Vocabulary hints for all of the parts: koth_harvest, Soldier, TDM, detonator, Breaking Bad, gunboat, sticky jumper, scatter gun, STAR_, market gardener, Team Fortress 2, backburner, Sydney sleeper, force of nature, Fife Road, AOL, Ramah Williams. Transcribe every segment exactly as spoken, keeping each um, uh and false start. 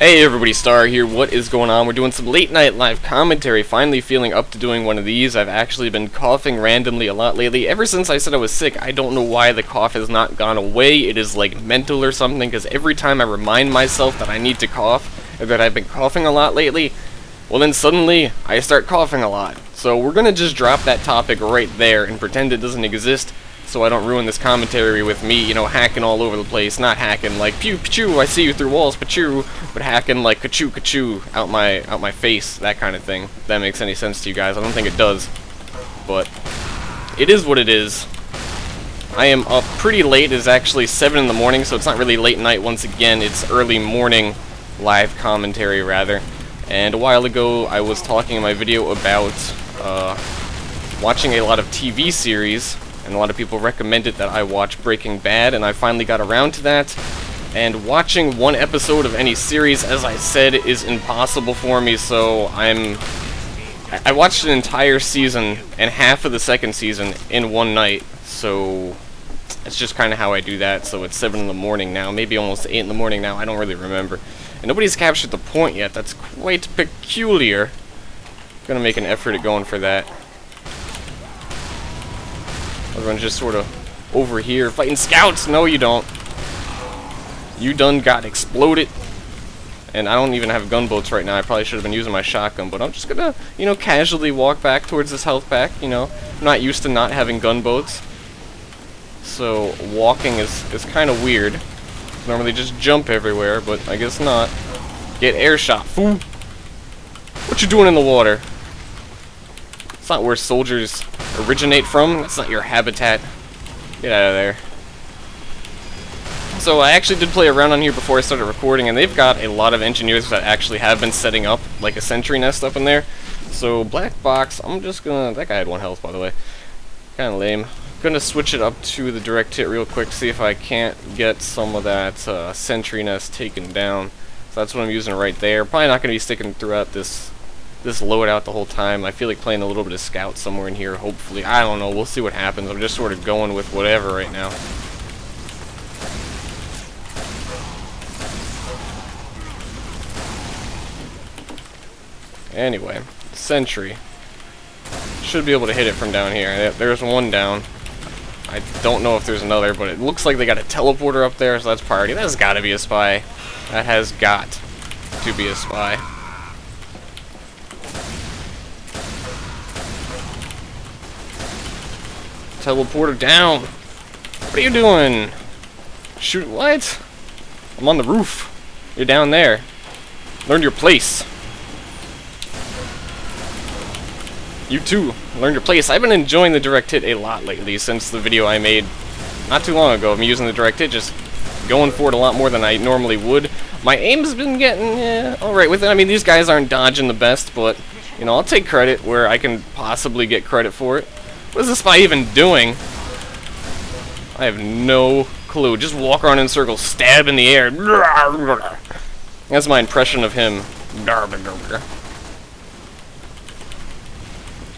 Hey everybody, Star here. What is going on? We're doing some late night live commentary. Finally feeling up to doing one of these. I've actually been coughing randomly a lot lately. Ever since I said I was sick, I don't know why the cough has not gone away. It is like mental or something, because every time I remind myself that I need to cough, or that I've been coughing a lot lately, well then suddenly I start coughing a lot. So we're going to just drop that topic right there and pretend it doesn't exist, so I don't ruin this commentary with me, you know, hacking all over the place. Not hacking like pew pew, I see you through walls, pachoo, but hacking like kachoo kachoo out my out my face, that kind of thing. If that makes any sense to you guys, I don't think it does, but it is what it is. I am up pretty late. It's actually seven in the morning, so it's not really late night once again. It's early morning live commentary rather. And a while ago, I was talking in my video about uh, watching a lot of T V series. And a lot of people recommended that I watch Breaking Bad, and I finally got around to that. And watching one episode of any series, as I said, is impossible for me, so I'm... I watched an entire season, and half of the second season, in one night, so... That's just kind of how I do that, so it's seven in the morning now, maybe almost eight in the morning now, I don't really remember. And nobody's captured the point yet, that's quite peculiar. Gonna make an effort at going for that. Everyone's just sort of over here fighting scouts. No, you don't. You done got exploded. And I don't even have gunboats right now. I probably should have been using my shotgun, but I'm just gonna, you know, casually walk back towards this health pack. You know, I'm not used to not having gunboats, so walking is is kind of weird. Normally just jump everywhere, but I guess not. Get air shot, fool. What you doing in the water? It's not where soldiers originate from. That's not your habitat. Get out of there. So I actually did play around on here before I started recording, and they've got a lot of engineers that actually have been setting up like a sentry nest up in there. So black box, I'm just gonna... that guy had one health, by the way. Kinda lame. Gonna switch it up to the direct hit real quick, see if I can't get some of that uh, sentry nest taken down. So that's what I'm using right there. Probably not gonna be sticking throughout this this load out the whole time. I feel like playing a little bit of scout somewhere in here, hopefully. I don't know, we'll see what happens. I'm just sort of going with whatever right now. Anyway, sentry. Should be able to hit it from down here. There's one down. I don't know if there's another, but it looks like they got a teleporter up there, so that's priority. That's gotta be a spy. That has got to be a spy. Teleporter down. What are you doing? Shoot, what? I'm on the roof. You're down there. Learn your place. You too. Learn your place. I've been enjoying the direct hit a lot lately since the video I made not too long ago. I'm using the direct hit, just going for it a lot more than I normally would. My aim's been getting eh, alright with it. I mean, these guys aren't dodging the best, but you know, I'll take credit where I can possibly get credit for it. What is this spy even doing? I have no clue. Just walk around in circles, stab in the air. That's my impression of him.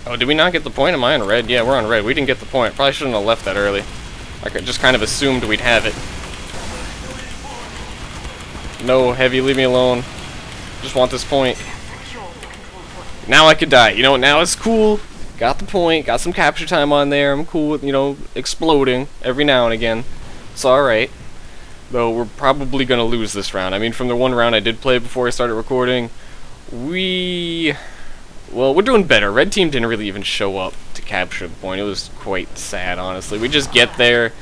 Oh, did we not get the point? Am I on red? Yeah, we're on red. We didn't get the point. Probably shouldn't have left that early. I just kind of assumed we'd have it. No, heavy, leave me alone. Just want this point. Now I could die. You know, now it's cool. Got the point, got some capture time on there, I'm cool with, you know, exploding every now and again. It's alright. Though we're probably gonna lose this round. I mean, from the one round I did play before I started recording, we... well, we're doing better. Red team didn't really even show up to capture the point. It was quite sad, honestly. We just get there,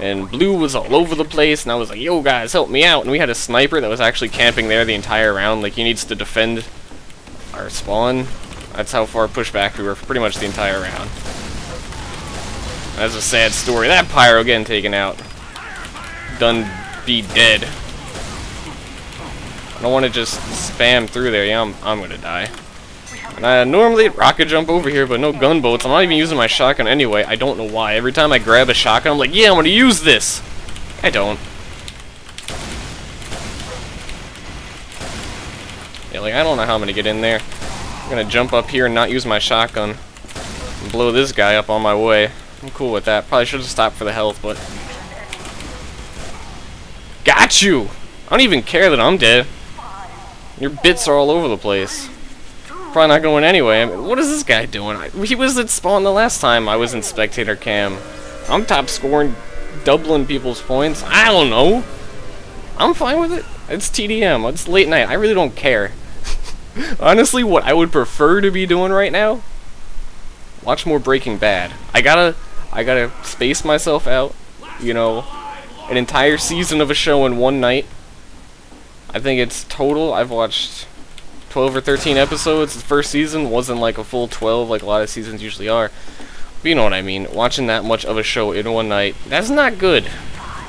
and blue was all over the place, and I was like, yo guys, help me out. And we had a sniper that was actually camping there the entire round. Like, he needs to defend our spawn. That's how far pushback we were for pretty much the entire round. That's a sad story. That pyro getting taken out. Done be dead. I don't want to just spam through there. Yeah, I'm, I'm going to die. And I normally rocket jump over here, but no gunboats. I'm not even using my shotgun anyway. I don't know why. Every time I grab a shotgun, I'm like, yeah, I'm going to use this. I don't. Yeah, like, I don't know how I'm going to get in there. I'm gonna jump up here and not use my shotgun and blow this guy up on my way. I'm cool with that. Probably should have stopped for the health, but... got you! I don't even care that I'm dead. Your bits are all over the place. Probably not going anyway. I mean, what is this guy doing? I, he was at spawn the last time I was in spectator cam. I'm top scoring, doubling people's points. I don't know. I'm fine with it. It's T D M. It's late night. I really don't care. Honestly, what I would prefer to be doing right now, watch more Breaking Bad. I gotta, I gotta space myself out. You know, an entire season of a show in one night. I think it's total. I've watched twelve or thirteen episodes. The first season wasn't like a full twelve like a lot of seasons usually are. But you know what I mean. Watching that much of a show in one night, that's not good.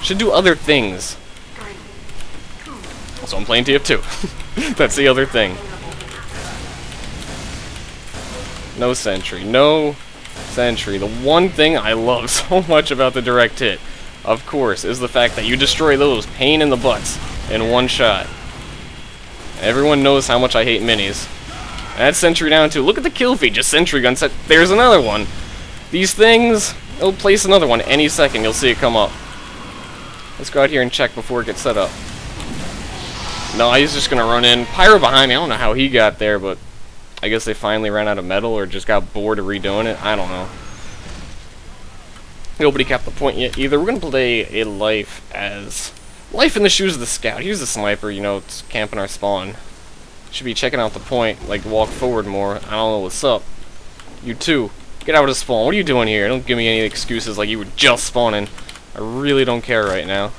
Should do other things. So I'm playing T F two. That's the other thing. No sentry. No sentry. The one thing I love so much about the direct hit, of course, is the fact that you destroy those pain in the butts in one shot. Everyone knows how much I hate minis. That's sentry down too. Look at the kill feed, just sentry gun set. There's another one. These things, it'll place another one any second. You'll see it come up. Let's go out here and check before it gets set up. No, he's just gonna run in. Pyro behind me. I don't know how he got there, but I guess they finally ran out of metal or just got bored of redoing it. I don't know. Nobody capped the point yet either. We're gonna play a life as... life in the shoes of the scout. Here's the sniper, you know, it's camping our spawn. Should be checking out the point, like walk forward more. I don't know what's up. You too. Get out of the spawn. What are you doing here? Don't give me any excuses like you were just spawning. I really don't care right now.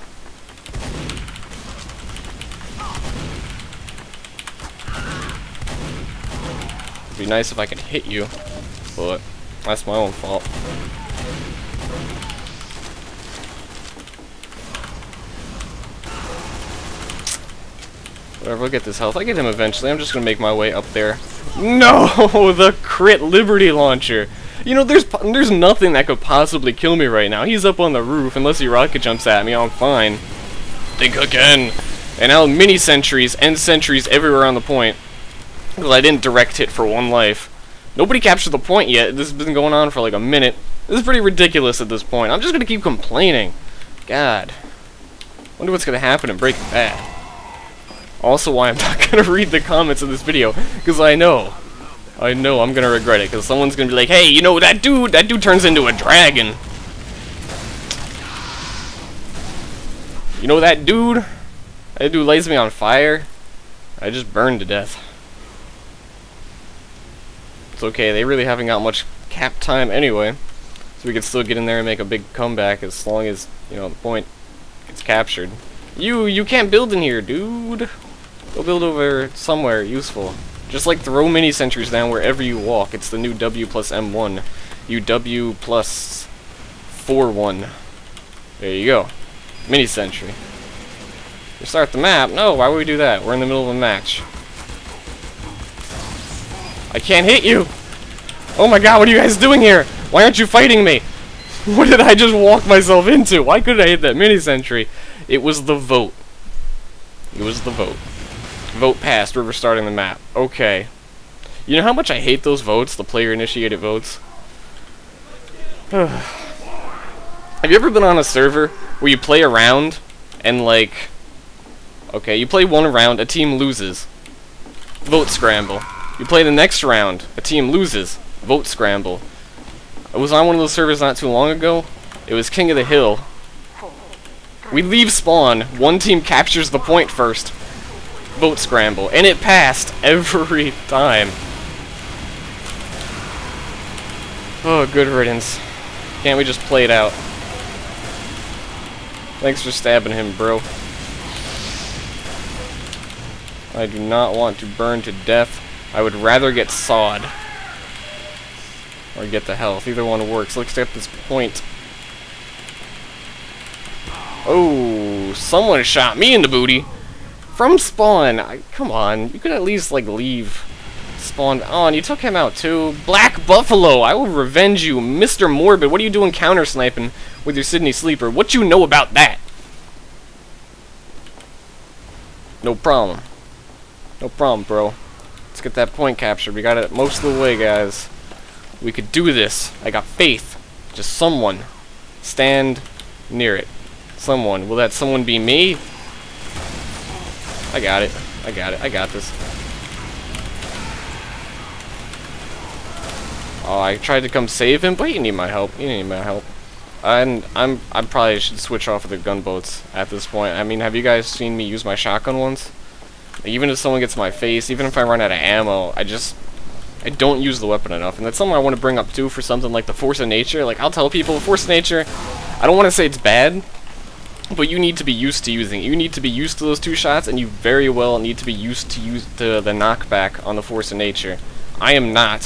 It'd be nice if I could hit you, but that's my own fault. Whatever, I'll get this health. I get him eventually. I'm just gonna make my way up there. No, the crit Liberty launcher. You know, there's there's nothing that could possibly kill me right now. He's up on the roof. Unless he rocket jumps at me, I'm fine. Think again. And now mini sentries and sentries everywhere on the point. Because I didn't direct hit for one life. Nobody captured the point yet. This has been going on for like a minute. This is pretty ridiculous at this point. I'm just gonna keep complaining. God. Wonder what's gonna happen in Breaking Bad. Also why I'm not going to read the comments of this video, because I know, I know I'm going to regret it, because someone's going to be like, hey, you know, that dude, that dude turns into a dragon. You know that dude? That dude lays me on fire. I just burned to death. It's okay, they really haven't got much cap time anyway, so we can still get in there and make a big comeback as long as, you know, the point gets captured. You, you can't build in here, dude. Go build over somewhere useful. Just like throw mini sentries down wherever you walk. It's the new W plus M one. U W plus four one. There you go. Mini sentry. Restart the map? No, why would we do that? We're in the middle of a match. I can't hit you! Oh my god, what are you guys doing here? Why aren't you fighting me? What did I just walk myself into? Why couldn't I hit that mini sentry? It was the vote. It was the vote. Vote passed. We're restarting the map. Okay. You know how much I hate those votes? The player-initiated votes? Have you ever been on a server where you play a round and, like... okay, you play one round, a team loses. Vote scramble. You play the next round, a team loses. Vote scramble. I was on one of those servers not too long ago. It was King of the Hill. We leave spawn, one team captures the point first. Vote scramble. And it passed every time. Oh, good riddance. Can't we just play it out? Thanks for stabbing him, bro. I do not want to burn to death. I would rather get sawed. Or get the health. Either one works. Let's get this point. Oh, someone shot me in the booty from spawn. I, come on, you could at least like leave spawn on. You took him out too. Black Buffalo, I will revenge you, Mister Morbid. What are you doing counter sniping with your Sydney sleeper? What you know about that? No problem. No problem, bro. Let's get that point captured. We got it most of the way, guys. We could do this. I got faith. Just someone stand near it. Someone. Will that someone be me? I got it. I got it. I got this. Oh, I tried to come save him, but you need my help. You need my help. I'm, I'm, I probably should switch off of the gunboats at this point. I mean, have you guys seen me use my shotgun once? Even if someone gets in my face, even if I run out of ammo, I just, I don't use the weapon enough. And that's something I want to bring up too for something like the force of nature. Like, I'll tell people, force of nature, I don't want to say it's bad, but you need to be used to using it. You need to be used to those two shots, and you very well need to be used to use to the knockback on the force of nature. I am not.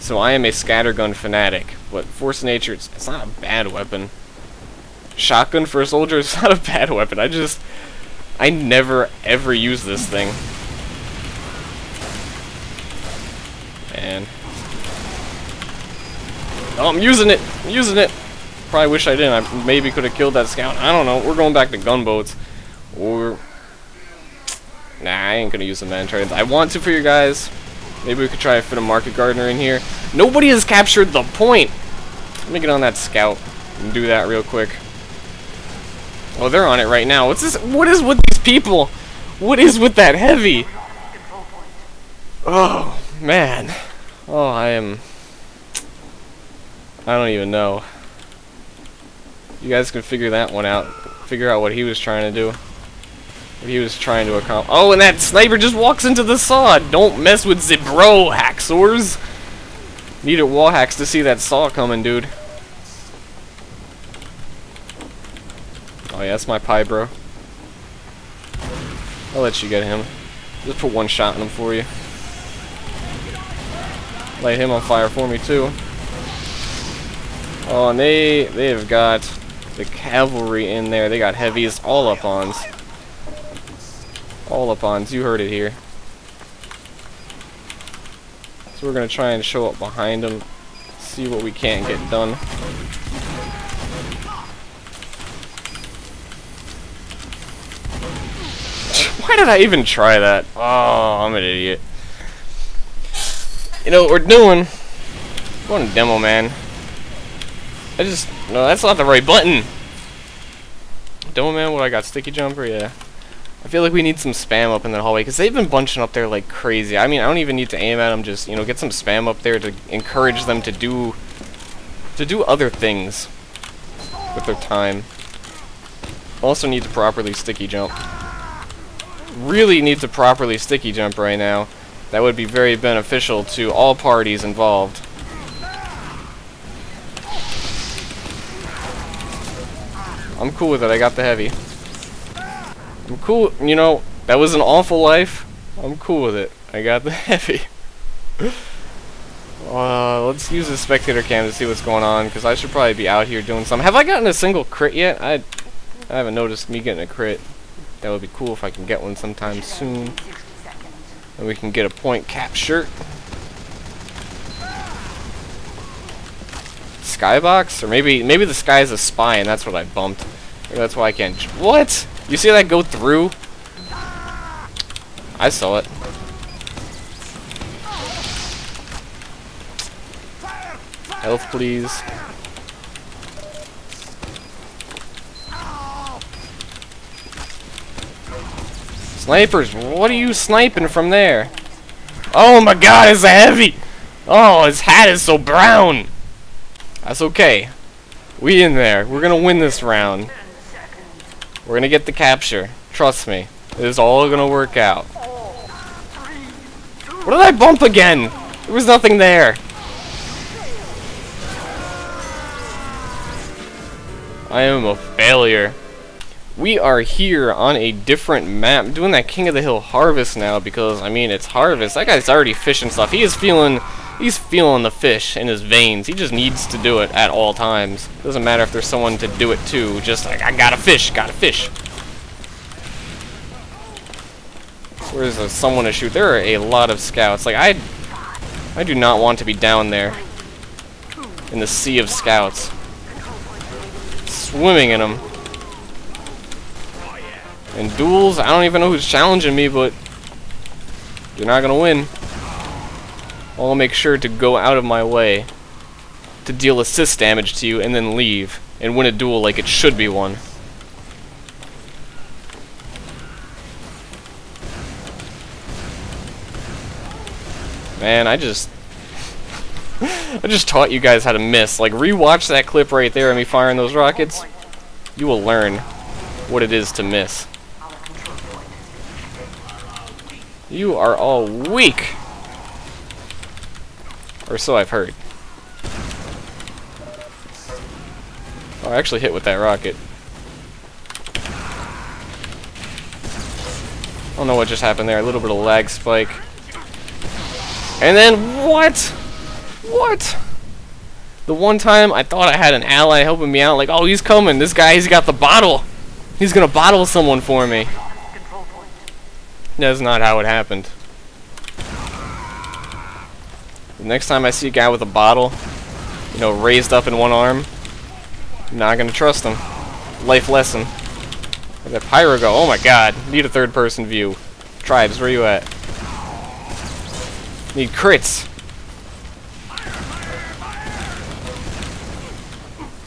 So I am a scatter gun fanatic, but force of nature, it's, it's not a bad weapon. Shotgun for a soldier is not a bad weapon. I just, I never ever use this thing. And oh, I'm using it. I'm using it. Probably wish I didn't. I maybe could have killed that scout. I don't know. We're going back to gunboats. Or nah, I ain't gonna use the man turrets. I want to for you guys. Maybe we could try to fit a market gardener in here. Nobody has captured the point! Let me get on that scout and do that real quick. Oh, they're on it right now. What's this? What is with these people? What is with that heavy? Oh, man. Oh, I am... I don't even know. You guys can figure that one out. Figure out what he was trying to do. He was trying to accomplish. Oh, and that sniper just walks into the saw. Don't mess with the bro, hacksaws. Needed wall hacks to see that saw coming, dude. Oh yeah, that's my pie, bro. I'll let you get him. Just put one shot in him for you. Light him on fire for me too. Oh, and they they have got the cavalry in there. They got heavies, all up ons. All upons, you heard it here. So we're gonna try and show up behind them, see what we can't get done. Why did I even try that? Oh, I'm an idiot. You know what we're doing? We're going to demo, man. I just no, that's not the right button. Demo, man. What I got? Sticky jumper, yeah. I feel like we need some spam up in that hallway, because they've been bunching up there like crazy. I mean, I don't even need to aim at them, just, you know, get some spam up there to encourage them to do to do other things with their time. Also need to properly sticky jump. Really need to properly sticky jump right now. That would be very beneficial to all parties involved. I'm cool with it, I got the heavy. I'm cool, you know, that was an awful life. I'm cool with it. I got the heavy. uh, let's use the spectator cam to see what's going on, because I should probably be out here doing something. Have I gotten a single crit yet? I, I haven't noticed me getting a crit. That would be cool if I can get one sometime soon. And we can get a point cap shirt. Skybox? Or maybe, maybe the sky is a spy and that's what I bumped. Or that's why I can't... What? You see that go through? I saw it. Health, please. Snipers, what are you sniping from there? Oh my god, it's heavy! Oh, his hat is so brown! That's okay. We in there. We're gonna win this round. We're gonna get the capture. Trust me. It is all gonna work out. What did I bump again? There was nothing there. I am a failure. We are here on a different map. I'm doing that King of the Hill harvest now because, I mean, it's harvest. That guy's already fishing stuff. He is feeling... He's feeling the fish in his veins. He just needs to do it at all times. Doesn't matter if there's someone to do it to. Just like, I got a fish, got a fish. Where's a, someone to shoot? There are a lot of scouts. Like, I, I do not want to be down there in the sea of scouts, swimming in them. And duels, I don't even know who's challenging me, but you're not gonna win. I'll make sure to go out of my way to deal assist damage to you and then leave and win a duel like it should be won. Man, I just... I just taught you guys how to miss. Like, rewatch that clip right there of me firing those rockets. You will learn what it is to miss. You are all weak! Or so I've heard. Oh, I actually hit with that rocket. I don't know what just happened there. A little bit of lag spike. And then what? What? The one time I thought I had an ally helping me out, like, oh, he's coming. This guy, he's got the bottle. He's gonna bottle someone for me. That's not how it happened. The next time I see a guy with a bottle, you know, raised up in one arm, I'm not gonna trust him. Life lesson. Where'd that pyro go? Oh my god. Need a third person view. Tribes, where you at? Need crits.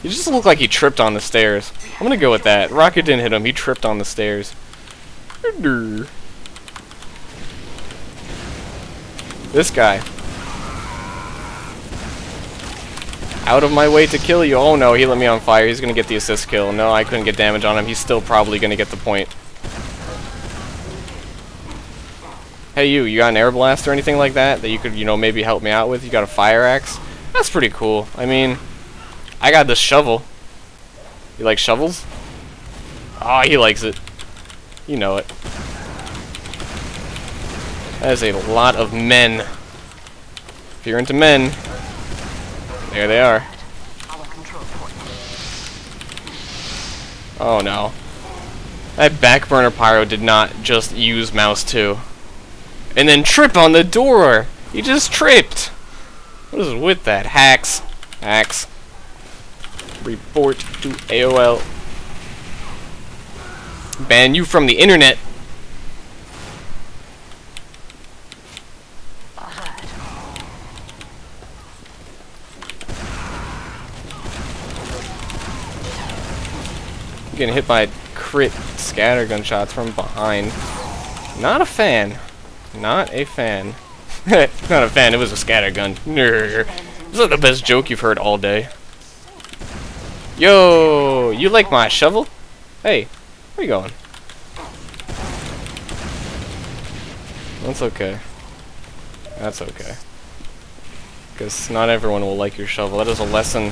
He just looked like he tripped on the stairs. I'm gonna go with that. Rocket didn't hit him, he tripped on the stairs. This guy. Out of my way to kill you. Oh no, he lit me on fire. He's gonna get the assist kill. No, I couldn't get damage on him. He's still probably gonna get the point. Hey you, you got an air blast or anything like that that you could, you know, maybe help me out with? You got a fire axe? That's pretty cool. I mean, I got this shovel. You like shovels? Ah, oh, he likes it. You know it. That is a lot of men. If you're into men, there they are. Oh no. That backburner pyro did not just use mouse two. And then trip on the door! He just tripped! What is with that? Hacks. Hacks. Report to A O L. Ban you from the internet! Getting hit by crit scatter gun shots from behind. Not a fan. Not a fan. Not a fan. It was a scatter gun. Nerd. This is the best joke you've heard all day. Yo, you like my shovel? Hey, where you going? That's okay. That's okay. Because not everyone will like your shovel. That is a lesson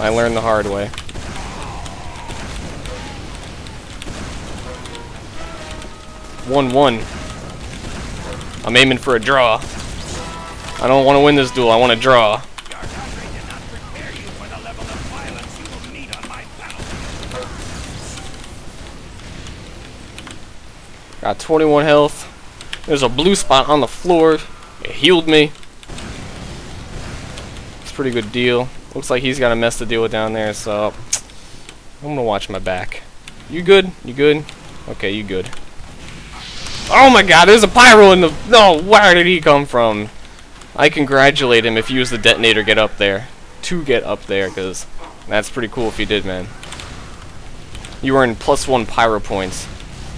I learned the hard way. one one. I'm aiming for a draw. I don't want to win this duel, I want to draw. Got twenty-one health. There's a blue spot on the floor. It healed me. It's a pretty good deal. Looks like he's got a mess to deal with down there, so I'm gonna watch my back. You good? You good? Okay, you good. Oh my god, there's a pyro in the... No, oh, where did he come from? I congratulate him if you use the detonator get up there. To get up there, because that's pretty cool if you did, man. You earn plus one pyro points.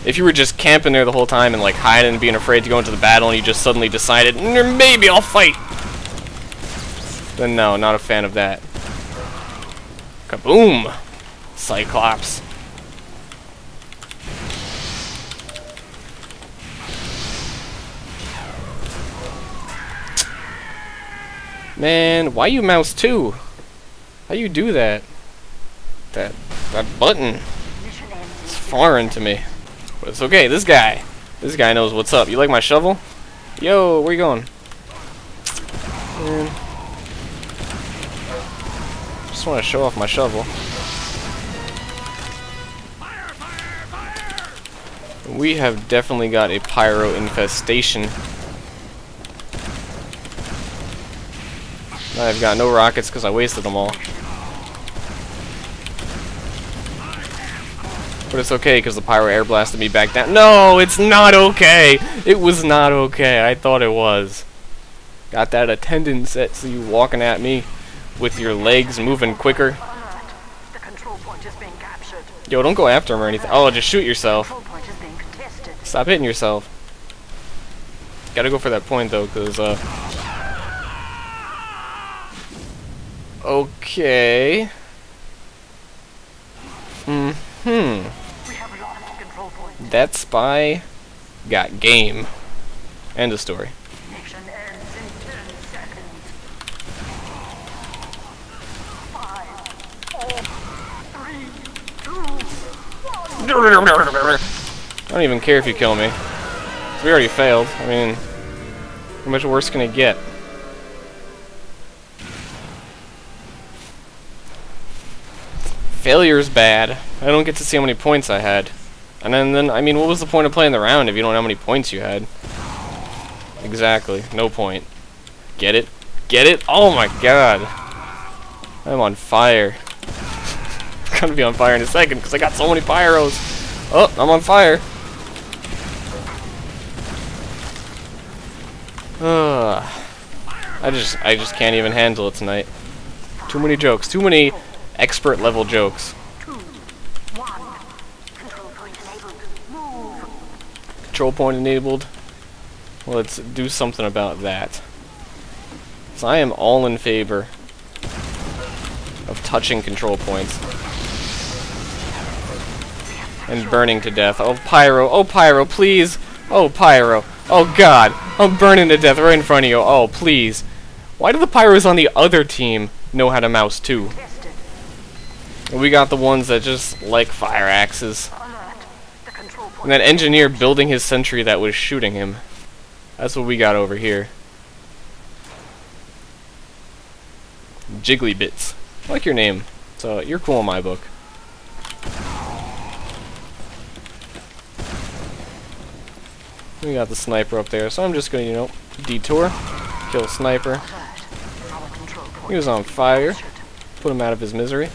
If you were just camping there the whole time and like hiding and being afraid to go into the battle and you just suddenly decided, maybe I'll fight! Then no, not a fan of that. Kaboom! Cyclops. Man, why you mouse two? How you do that? That that button. It's foreign to me. But it's okay, this guy. This guy knows what's up. You like my shovel? Yo, where you going? Man. Just wanna show off my shovel. Fire, fire, fire. We have definitely got a pyro infestation. I've got no rockets because I wasted them all. But it's okay because the pyro air blasted me back down. No, it's not okay! It was not okay. I thought it was. Got that attendance at so you walking at me with your legs moving quicker. Yo, don't go after him or anything. Oh, just shoot yourself. Stop hitting yourself. Gotta go for that point though because, uh... Okay. Mm-hmm. That spy got game. End of story. I don't even care if you kill me. We already failed. I mean, how much worse can it get? Failure's bad. I don't get to see how many points I had. And then, then, I mean, what was the point of playing the round if you don't know how many points you had? Exactly. No point. Get it? Get it? Oh my god. I'm on fire. I'm gonna be on fire in a second because I got so many pyros. Oh, I'm on fire. Uh, I just I just can't even handle it tonight. Too many jokes. Too many expert level jokes. Control point enabled. Well, let's do something about that. So I am all in favor of touching control points. And burning to death. Oh, pyro. Oh, pyro, please. Oh, pyro. Oh, God. I'm burning to death right in front of you. Oh, please. Why do the pyros on the other team know how to mouse, too? We got the ones that just like fire axes. And that engineer building his sentry that was shooting him. That's what we got over here. Jiggly Bits. I like your name. So you're cool in my book. We got the sniper up there, so I'm just going to, you know, detour, kill sniper. He was on fire, put him out of his misery.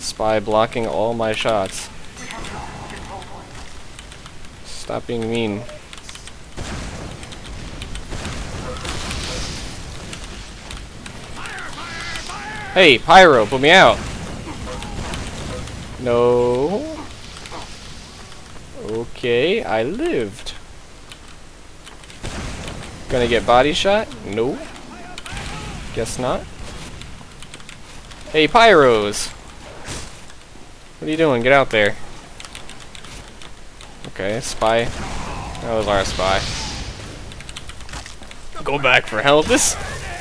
Spy blocking all my shots. Stop being mean. Hey, pyro, put me out. No. Okay, I lived. Gonna get body shot? No. Guess not. Hey, pyros! What are you doing? Get out there. Okay, spy. That was our spy. Go back for help. This,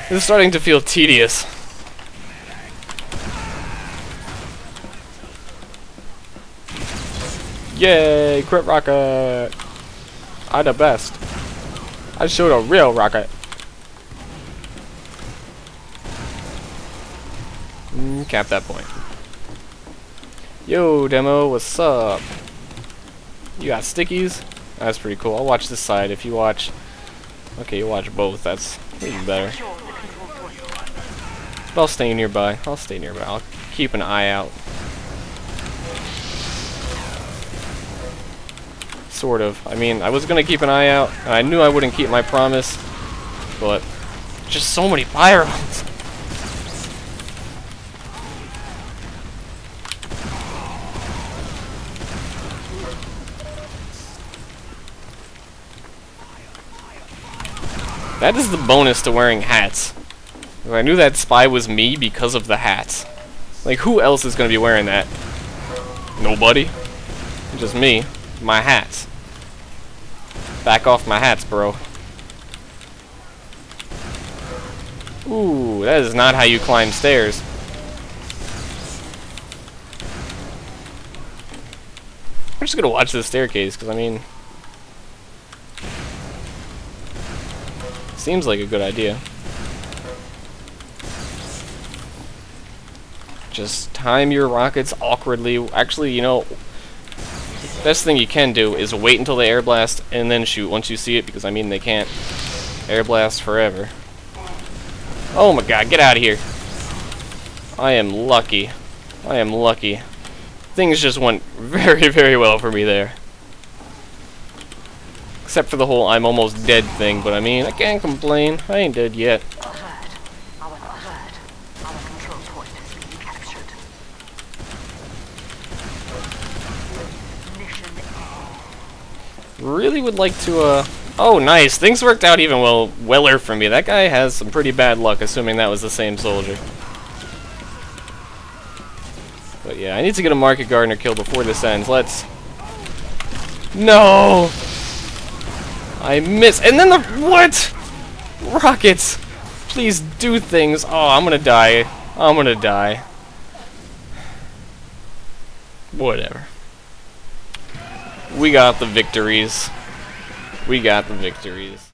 this is starting to feel tedious. Yay, crit rocket! I the best. I showed a real rocket. Mm, cap that point. Yo, demo, what's up? You got stickies? That's pretty cool. I'll watch this side. If you watch... Okay, you watch both. That's even better. But I'll stay nearby. I'll stay nearby. I'll keep an eye out. Sort of. I mean, I was gonna keep an eye out, and I knew I wouldn't keep my promise, but just so many pyros. That is the bonus to wearing hats. I knew that spy was me because of the hats. Like, who else is gonna be wearing that? Nobody. Just me. My hats. Back off my hats, bro. Ooh, that is not how you climb stairs. I'm just gonna watch this staircase, because I mean... Seems like a good idea. Just time your rockets awkwardly. Actually, you know... Best thing you can do is wait until they air blast and then shoot once you see it, because I mean they can't air blast forever. Oh my god, get out of here. I am lucky. I am lucky. Things just went very, very well for me there. Except for the whole I'm almost dead thing, but I mean, I can't complain. I ain't dead yet. Really would like to uh, Oh, nice. Things worked out even well, weller for me. That guy has some pretty bad luck, assuming that was the same soldier. But yeah, I need to get a market gardener kill before this ends. Let's... No! I miss... And then the... What? Rockets! Please do things. Oh, I'm gonna die. I'm gonna die. Whatever. We got the victories. We got the victories.